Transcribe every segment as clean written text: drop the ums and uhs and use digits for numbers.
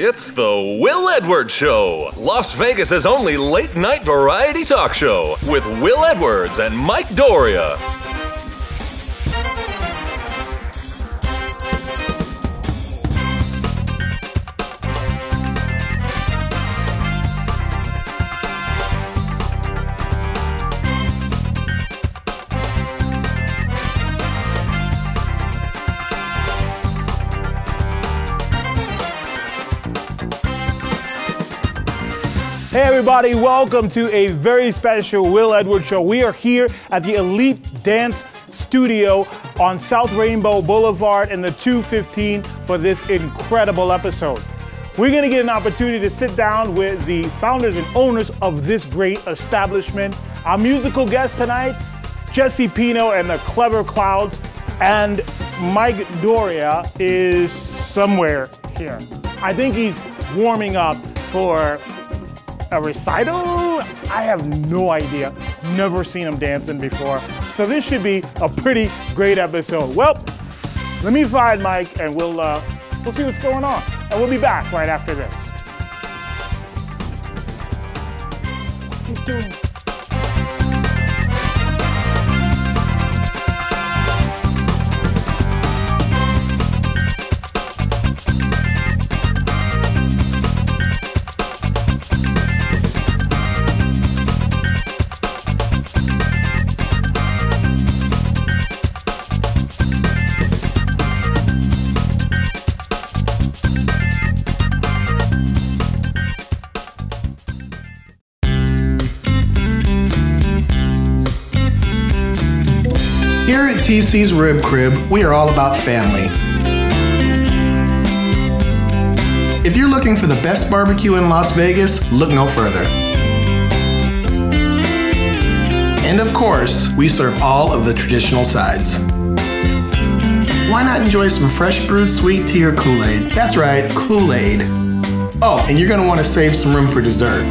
It's the Will Edwards Show, Las Vegas's only late-night variety talk show with Will Edwards and Mike Doria. Hey everybody, welcome to a very special Will Edwards Show. We are here at the Elite Dance Studio on South Rainbow Boulevard and the 215 for this incredible episode. We're gonna get an opportunity to sit down with the founders and owners of this great establishment. Our musical guest tonight, Jesse Pino and the Clever Clouds, and Mike Doria is somewhere here. I think he's warming up for a recital? I have no idea. Never seen him dancing before. So this should be a pretty great episode. Well, let me find Mike and we'll see what's going on. And we'll be back right after this. Keep doing it. TC's Rib Crib, we are all about family. If you're looking for the best barbecue in Las Vegas, look no further. And of course, we serve all of the traditional sides. Why not enjoy some fresh brewed sweet tea or Kool-Aid? That's right, Kool-Aid. Oh, and you're gonna wanna save some room for dessert.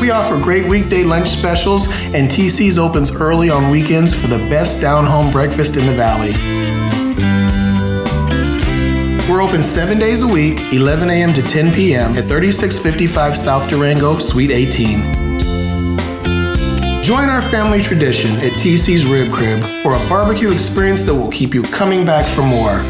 We offer great weekday lunch specials, and TC's opens early on weekends for the best down-home breakfast in the valley. We're open 7 days a week, 11 a.m. to 10 p.m. at 3655 South Durango, Suite 18. Join our family tradition at TC's Rib Crib for a barbecue experience that will keep you coming back for more.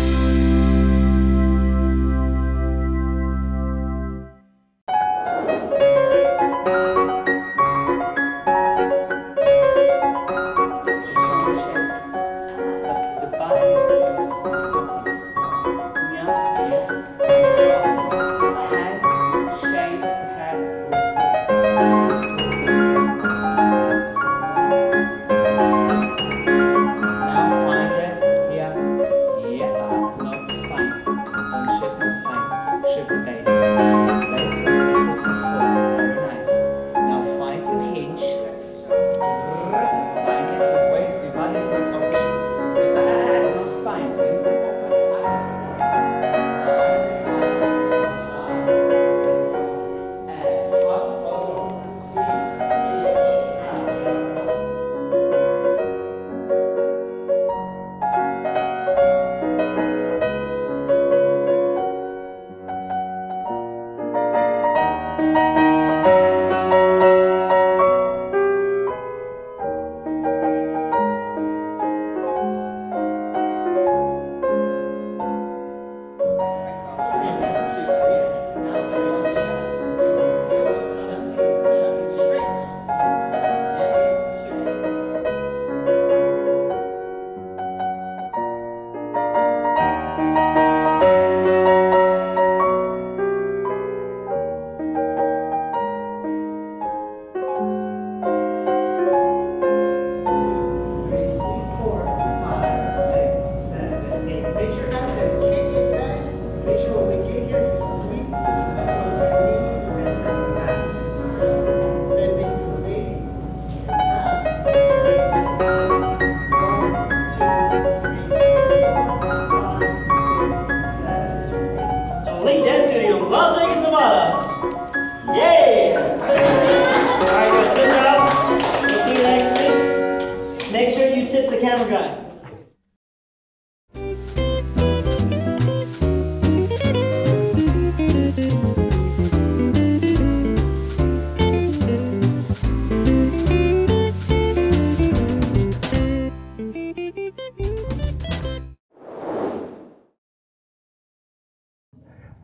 Camera guy.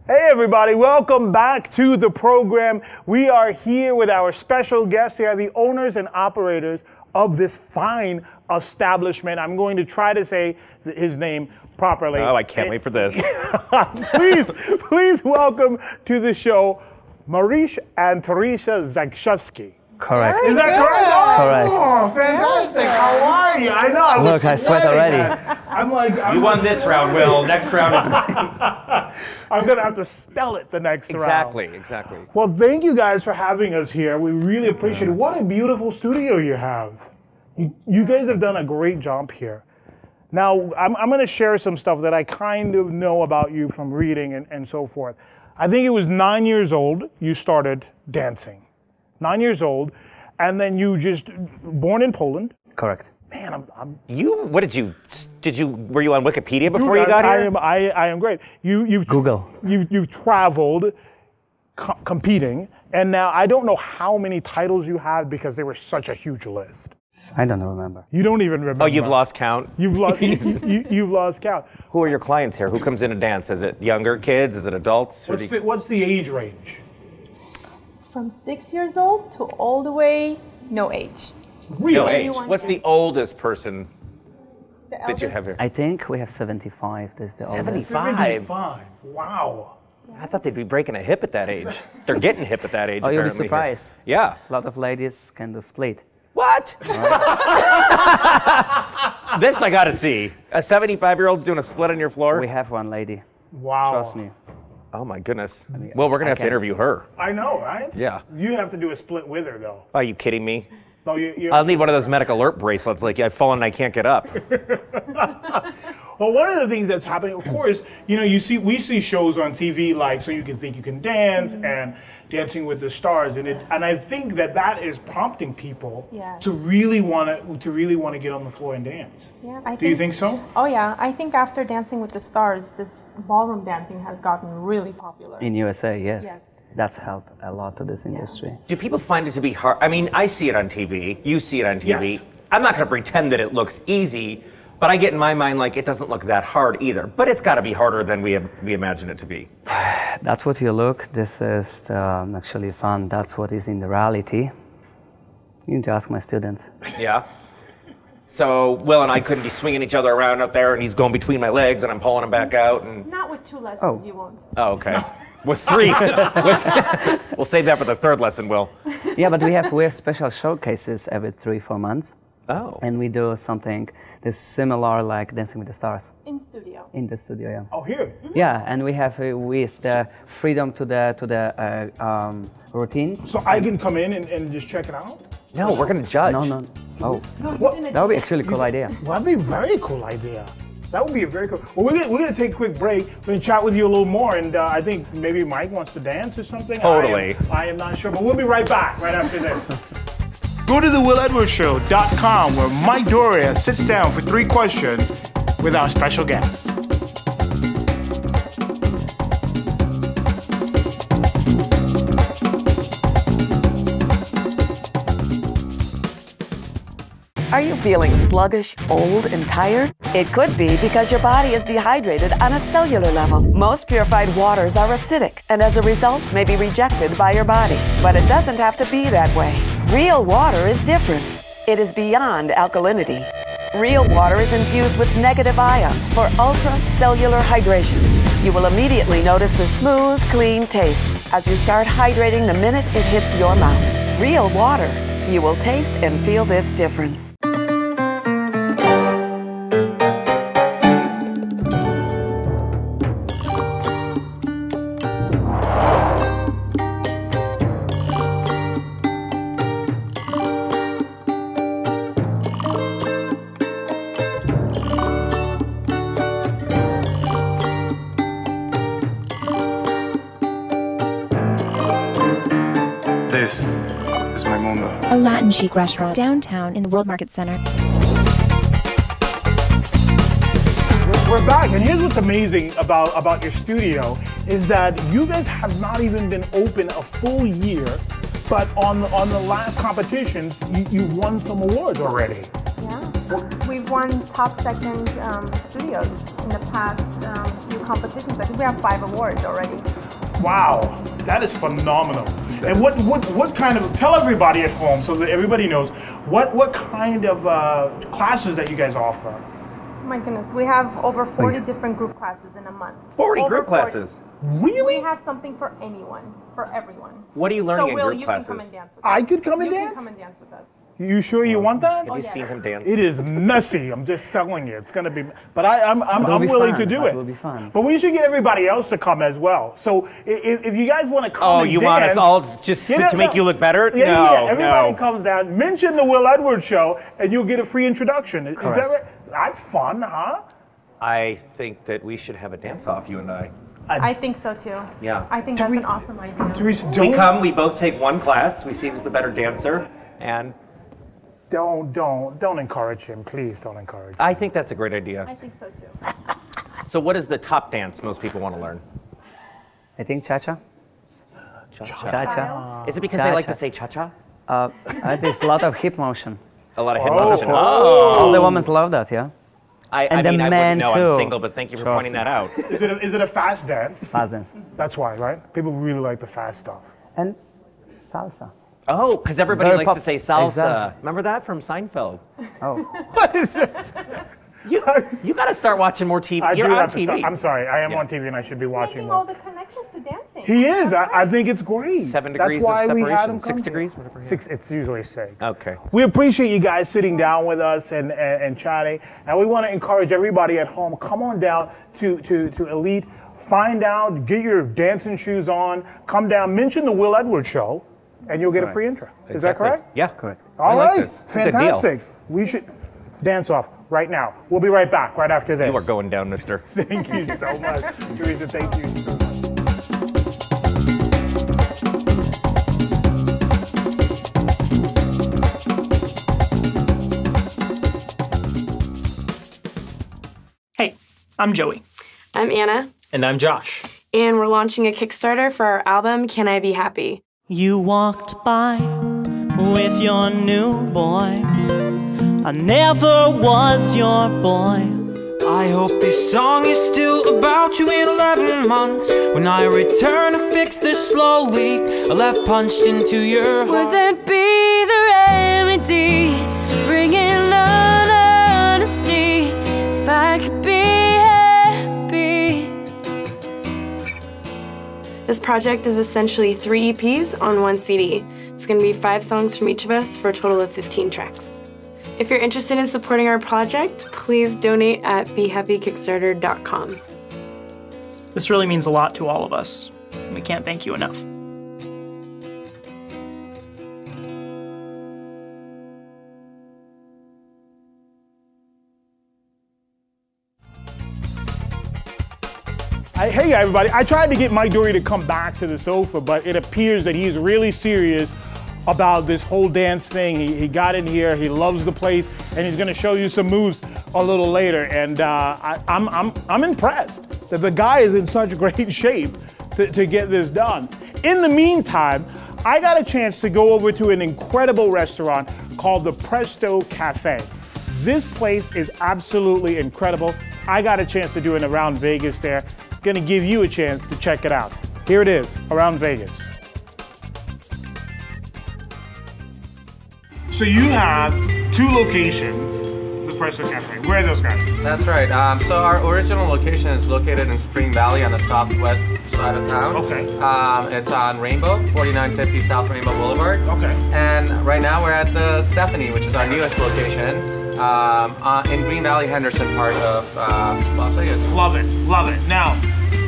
Hey everybody, welcome back to the program. We are here with our special guests. They are the owners and operators of this fine establishment. I'm going to try to say his name properly. Oh, I can't wait for this. please welcome to the show, Mariusz and Theresa Zakrzewski. Correct. Is that correct? Oh, correct. Oh, fantastic. How are you? I know. I sweat already. I'm like, you won this round, Will. Next round is mine. I'm going to have to spell it the next round. Exactly. Well, thank you guys for having us here. We really appreciate it. What a beautiful studio you have. You guys have done a great job here. Now, I'm going to share some stuff that I kind of know about you from reading and so forth. I think it was 9 years old you started dancing. 9 years old, and then you just born in Poland. Correct. Man, were you on Wikipedia before you got here? I am great. You've Google. You've traveled, competing, and now I don't know how many titles you have because they were such a huge list. I don't remember. You don't even remember. Oh, you've lost count. You've lost. you've lost count. Who are your clients here? Who comes in to dance? Is it younger kids? Is it adults? What's the age range? From 6 years old to all the way, no age. Real age. What's the oldest person that you have here? I think we have 75. That's the oldest. 75. Wow. I thought they'd be breaking a hip at that age. They're getting hip at that age. Oh, you'll be surprised. Yeah. A lot of ladies can do split. What? Right. This I gotta see. A 75-year-old's doing a split on your floor? We have one lady. Wow. Trust me. Oh my goodness. Well, we're going to have to interview her. I know, right? Yeah. You have to do a split with her, though. Are you kidding me? No, I'll need one of those medic alert bracelets, like I've fallen and I can't get up. Well, one of the things that's happening, of course, you know, we see shows on TV like So You Can Think You Can Dance and Dancing with the Stars, and I think that is prompting people to really want to get on the floor and dance. Yeah, do you think so? Oh yeah, I think after Dancing with the Stars, this ballroom dancing has gotten really popular. In USA, yes. That's helped a lot to this industry. Do people find it to be hard? I mean, I see it on TV, you see it on TV. Yes. I'm not going to pretend that it looks easy, but I get in my mind like it doesn't look that hard either. But it's got to be harder than we imagine it to be. That's what you look. This is actually fun. That's what is in the reality. You need to ask my students. Yeah. So Will and I couldn't be swinging each other around up there, and he's going between my legs, and I'm pulling him back out. And not with two lessons, you won't. Oh, okay. No. With three. We'll save that for the third lesson, Will. Yeah, but we have special showcases every 3-4 months. Oh. And we do something that's similar like Dancing with the Stars. In studio. In the studio, yeah. Oh, here? Mm-hmm. Yeah, and we have with the freedom to the routines. So I can come in and just check it out? No, we're going to judge. No. Oh. That would be actually a cool idea. That would be a very cool idea. That would be a very cool. Well, we're gonna take a quick break. We're gonna chat with you a little more, and I think maybe Mike wants to dance or something. Totally. I am not sure, but we'll be right back right after this. Go to TheWillEdwardsShow.com where Mike Doria sits down for 3 questions with our special guests. Are you feeling sluggish, old, and tired? It could be because your body is dehydrated on a cellular level. Most purified waters are acidic and as a result may be rejected by your body. But it doesn't have to be that way. Real water is different. It is beyond alkalinity. Real water is infused with negative ions for ultra-cellular hydration. You will immediately notice the smooth, clean taste as you start hydrating the minute it hits your mouth. Real water. You will taste and feel this difference. Chic restaurant downtown in the World Market Center. We're back, and here's what's amazing about your studio is that you guys have not even been open a full year, but on the last competitions, you won some awards already. Yeah, we've won top second studios in the past few competitions. I think we have 5 awards already. Wow, that is phenomenal. And what kind of, tell everybody at home so that everybody knows, what kind of classes that you guys offer? Oh my goodness, we have over 40 different group classes in a month. 40 over group 40. Classes? Really? We have something for anyone, for everyone. What are you learning in group classes? Come and dance with us. I could come and dance? You can come and dance with us. You sure you want that? Have you seen him dance? It is messy. I'm just telling you, it's gonna be. But I'm willing to do it. It'll be fun. But we should get everybody else to come as well. So if you guys want to come, oh, you want us all just to make you look better? Yeah, everybody comes down. Mention the Will Edwards Show, and you'll get a free introduction. Is that right? That's fun, huh? I think that we should have a dance off, you and I. I think so too. Yeah. I think that's an awesome idea. We come. We both take one class. We see who's the better dancer, and. Don't encourage him, please don't encourage him. I think that's a great idea. I think so too. So what is the top dance most people want to learn? I think cha-cha. Cha-cha. Is it because they like to say cha-cha? I think it's a lot of hip motion. A lot of hip motion. Oh. All the women love that, yeah? I mean, I wouldn't know, I'm single, but thank you for pointing that out. Is it a fast dance? Fast dance. That's why, right? People really like the fast stuff. And salsa. Oh, because everybody likes to say salsa. Exactly. Remember that from Seinfeld? Oh. What is that? You got to start watching more TV. You're on TV. I'm sorry, I am on TV and I should be watching more. He's making all the connections to dancing. He is. I think it's great. 7 degrees of separation. 6 degrees? Whatever. 6, it's usually 6. Okay. We appreciate you guys sitting down with us and chatting. And we want to encourage everybody at home, come on down to Elite. Find out, get your dancing shoes on. Come down, mention the Will Edwards Show. And you'll get a free intro. Exactly. Is that correct? Yeah, correct. All right, like fantastic. We should dance off right now. We'll be right back, right after this. You are going down, mister. Thank you so much. Theresa, thank you so much. Hey, I'm Joey. I'm Anna. And I'm Josh. And we're launching a Kickstarter for our album, Can I Be Happy? You walked by with your new boy. I never was your boy. I hope this song is still about you in 11 months. When I return to fix this slow leak I left punched into your heart. Would that be the remedy? Bringing on honesty. If I could be This project is essentially 3 EPs on 1 CD. It's going to be 5 songs from each of us for a total of 15 tracks. If you're interested in supporting our project, please donate at BeHappyKickstarter.com. This really means a lot to all of us. We can't thank you enough. Hey everybody, I tried to get Mike Doria to come back to the sofa, but it appears that he's really serious about this whole dance thing. He got in here, he loves the place, and he's gonna show you some moves a little later. And I'm impressed that the guy is in such great shape to get this done. In the meantime, I got a chance to go over to an incredible restaurant called the Presto Cafe. This place is absolutely incredible. I got a chance to do it around Vegas there. Gonna give you a chance to check it out. Here it is, around Vegas. So you have 2 locations, the Presto Cafe. Where are those guys? That's right. So our original location is located in Spring Valley on the southwest side of town. Okay. It's on Rainbow, 4950 South Rainbow Boulevard. Okay. And right now we're at the Stephanie, which is our newest location. In Green Valley, Henderson part of Las Vegas. Love it, love it. Now,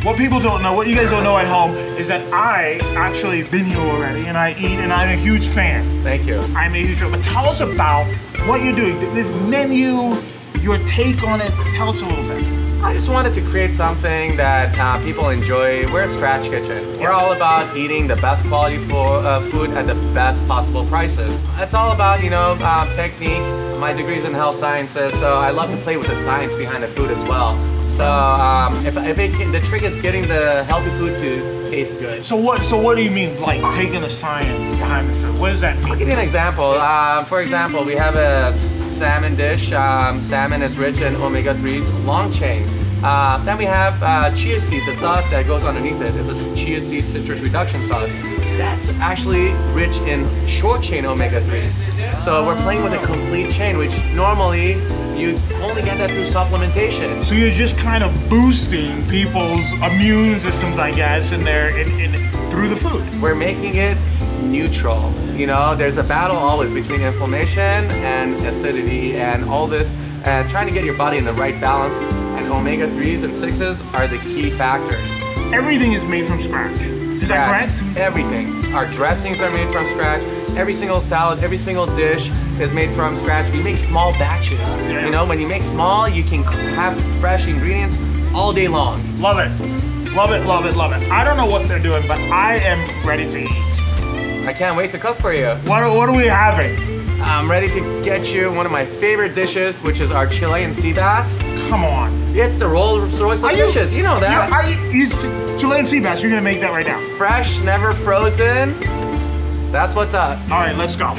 what people don't know, what you guys don't know at home, is that I actually have been here already, and I eat, and I'm a huge fan. Thank you. I'm a huge fan. But tell us about what you're doing, this menu, your take on it. Tell us a little bit. I just wanted to create something that people enjoy. We're a scratch kitchen. We're all about eating the best quality food at the best possible prices. It's all about, you know, technique. My degree's in health sciences, so I love to play with the science behind the food as well. So the trick is getting the healthy food to taste good. So what do you mean, like taking the science behind the food? What does that mean? I'll give you an example. For example, we have a salmon dish. Salmon is rich in omega-3s, long chain. Then we have chia seed. The sauce that goes underneath it is a chia seed citrus reduction sauce. That's actually rich in short chain omega-3s. So we're playing with a complete chain, which normally you only get that through supplementation. So you're just kind of boosting people's immune systems, I guess, in through the food. We're making it neutral. You know, there's a battle always between inflammation and acidity and all this, and trying to get your body in the right balance. And omega-3s and 6s are the key factors. Everything is made from scratch. Is that correct? Everything. Our dressings are made from scratch. Every single salad, every single dish is made from scratch. We make small batches. Yeah. You know, when you make small, you can have fresh ingredients all day long. Love it. Love it, love it, love it. I don't know what they're doing, but I am ready to eat. I can't wait to cook for you. What are we having? I'm ready to get you one of my favorite dishes, which is our Chilean sea bass. Come on. It's the Rolls-Royce of dishes, you know that. It's Chilean sea bass, you're gonna make that right now. Fresh, never frozen. That's what's up. All right, let's go.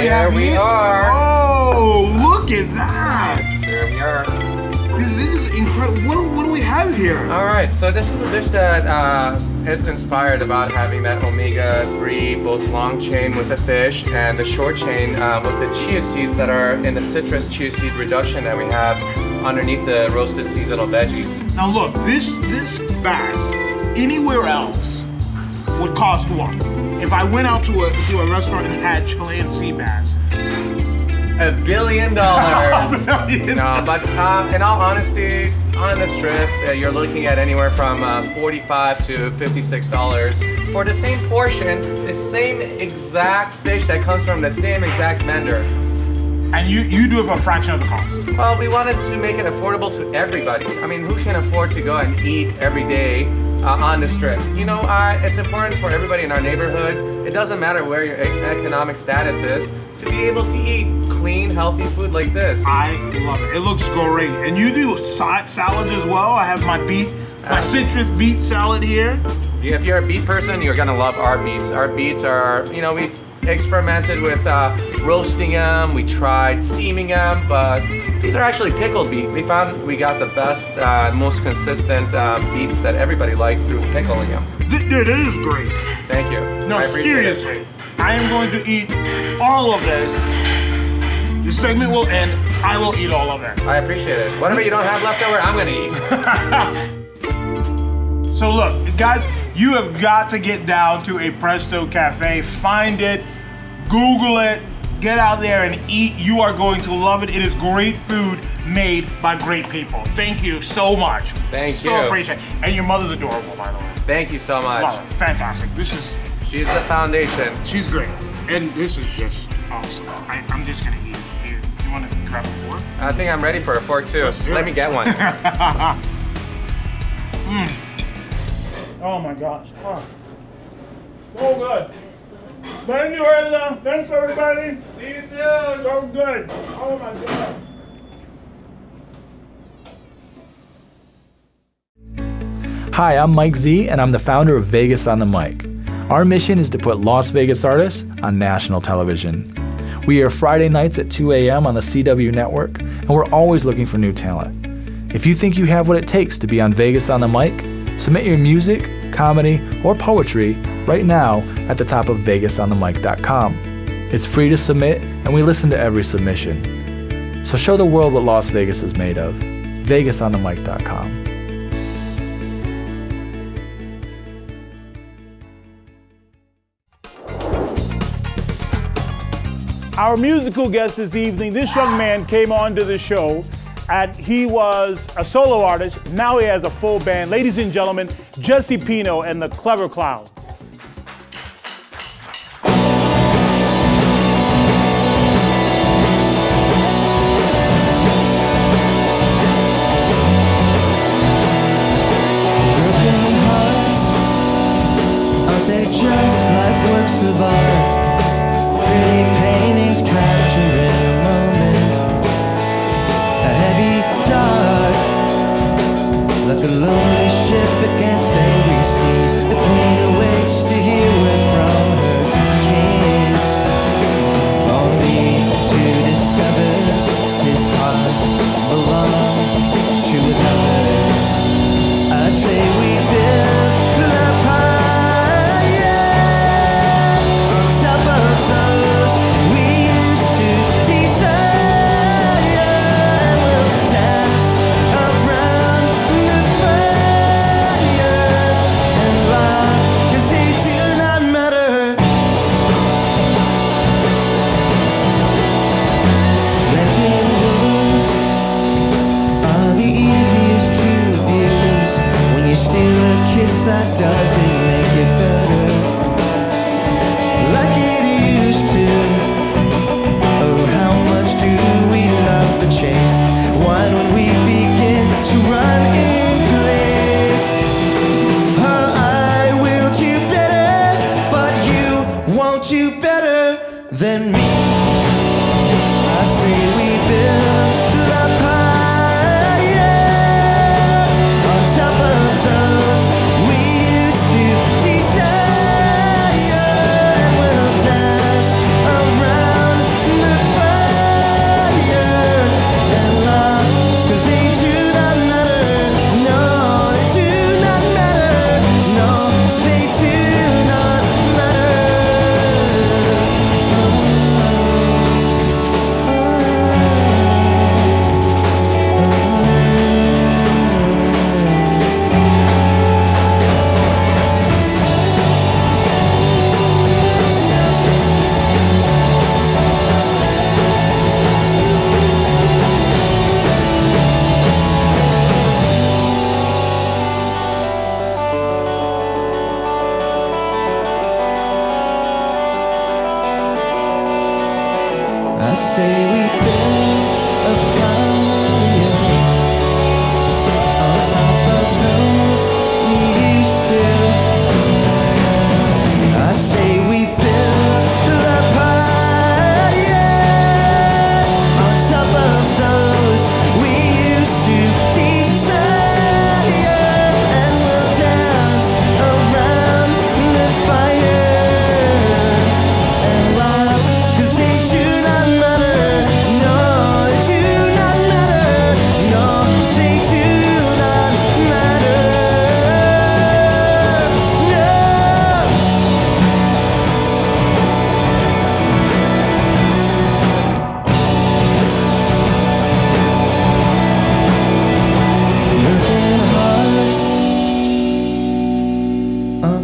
There we are. Oh, look at that. There we are. This is incredible. What do we have here? All right, so this is the dish that is inspired about having that omega-3, both long chain with the fish and the short chain with the chia seeds that are in the citrus chia seed reduction that we have underneath the roasted seasonal veggies. Now look, this bass anywhere else would cost what? If I went out to a restaurant and had Chilean sea bass, $1 billion. No, but in all honesty, on the strip, you're looking at anywhere from $45 to $56 for the same portion, the same exact fish that comes from the same exact vendor. And you do it for a fraction of the cost. Well, we wanted to make it affordable to everybody. I mean, who can afford to go and eat every day on the strip? You know, it's important for everybody in our neighborhood. It doesn't matter where your economic status is, to be able to eat clean, healthy food like this. I love it. It looks great. And you do salads as well. I have my beef, my citrus beet salad here. If you're a beet person, you're gonna love our beets. Our beets are, you know, we experimented with roasting them. We tried steaming them, but these are actually pickled beets. We found we got the best, most consistent beets that everybody liked through pickling them. Dude, this is great. Thank you. No, seriously, I am going to eat all of this. The segment will end. I will eat all of it. I appreciate it. Whatever you don't have leftover, I'm gonna eat. So look, guys, you have got to get down to a Presto Cafe. Find it, Google it, get out there and eat. You are going to love it. It is great food made by great people. Thank you so much. Thank you. So appreciate it. And your mother's adorable, by the way. Thank you so much. Wow, fantastic. She's the foundation. She's great. And this is just awesome. I'm just gonna eat it. You want to grab a fork? I think I'm ready for a fork too. Let me get one. Oh my gosh. Oh. So good. Thank you, Elena. Thanks, everybody. See you soon. So good. Oh my God. Hi, I'm Mike Z, and I'm the founder of Vegas on the Mic. Our mission is to put Las Vegas artists on national television. We air Friday nights at 2 a.m. on the CW network, and we're always looking for new talent. If you think you have what it takes to be on Vegas on the Mic, submit your music, comedy, or poetry right now at the top of VegasOnTheMic.com. It's free to submit, and we listen to every submission. So show the world what Las Vegas is made of. VegasOnTheMic.com. Our musical guest this evening, this young man came onto the show and he was a solo artist. Now he has a full band. Ladies and gentlemen, Jesse Pino and the Clever Clouds. kiss that doesn't make it better like it used to. Oh, how much do we love the chase? Why don't we begin to run in place? Her I willed you better, but you want you better than me. I say we build the pie, yeah. On top of those we used to desire, and we'll dance around the fire. And love, 'cause they do not matter. No, they do not matter. No, they do not matter. I say we build a fire on top of those we used to. I say we build the fire on top of those we used to desire, and we'll dance around the fire. And love, 'cause they do not matter. No, they do not matter. No, they do not matter. No. Broken hearts, aren't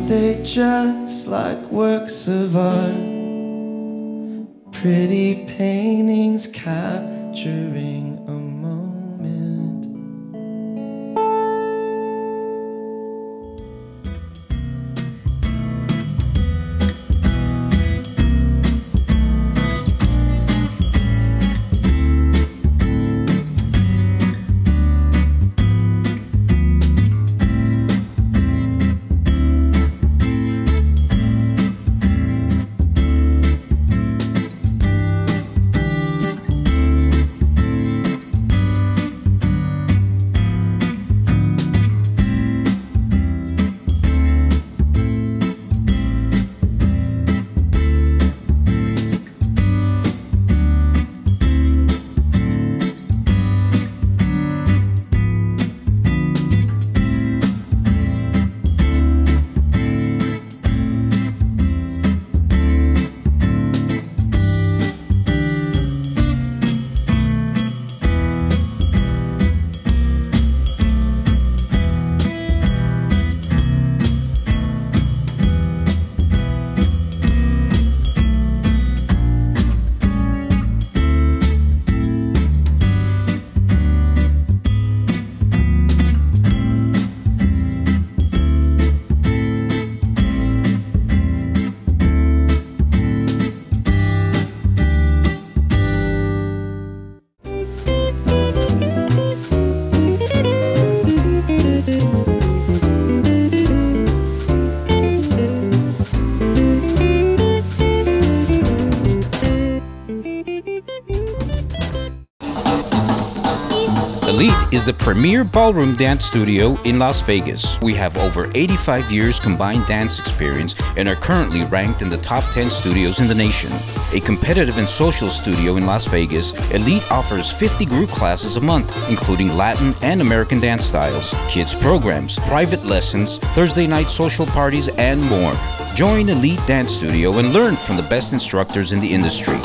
they just like works of art? Pretty paintings capturing a moment. Elite is the premier ballroom dance studio in Las Vegas. We have over 85 years combined dance experience and are currently ranked in the top 10 studios in the nation. A competitive and social studio in Las Vegas, Elite offers 50 group classes a month, including Latin and American dance styles, kids programs, private lessons, Thursday night social parties, and more. Join Elite Dance Studio and learn from the best instructors in the industry.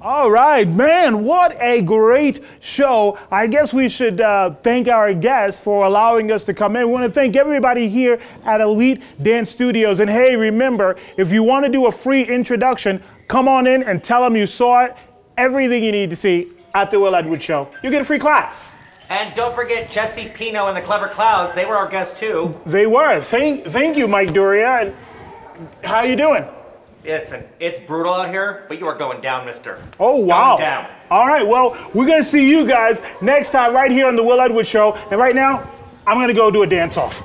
All right, man, what a great show. I guess we should thank our guests for allowing us to come in. We want to thank everybody here at Elite Dance Studios. And hey, remember, if you want to do a free introduction, come on in and tell them you saw it. Everything you need to see at The Will Edwards Show. You get a free class. And don't forget Jesse Pino and the Clever Clouds. They were our guests, too. They were. Thank you, Mike Doria. How you doing? Listen, it's brutal out here, but you are going down, mister. Oh, wow. Going down. All right, well, we're going to see you guys next time right here on The Will Edwards Show. And right now, I'm going to go do a dance-off.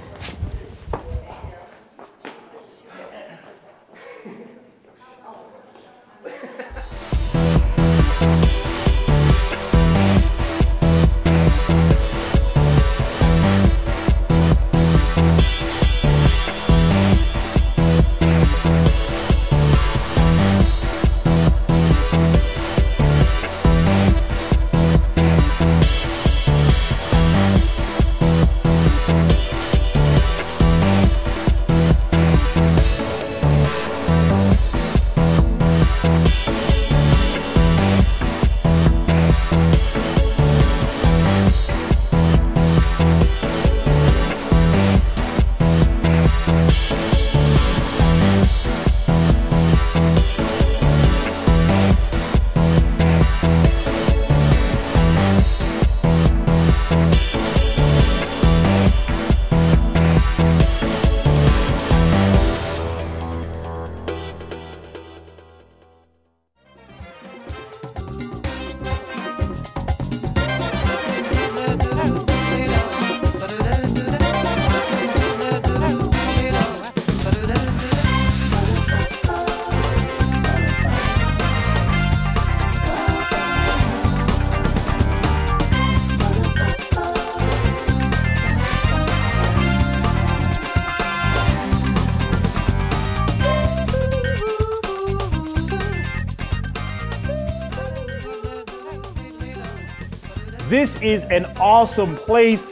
This is an awesome place,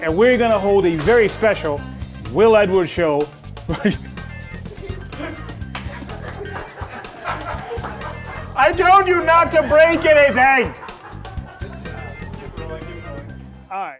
and we're gonna hold a very special Will Edwards show. I told you not to break anything. All right.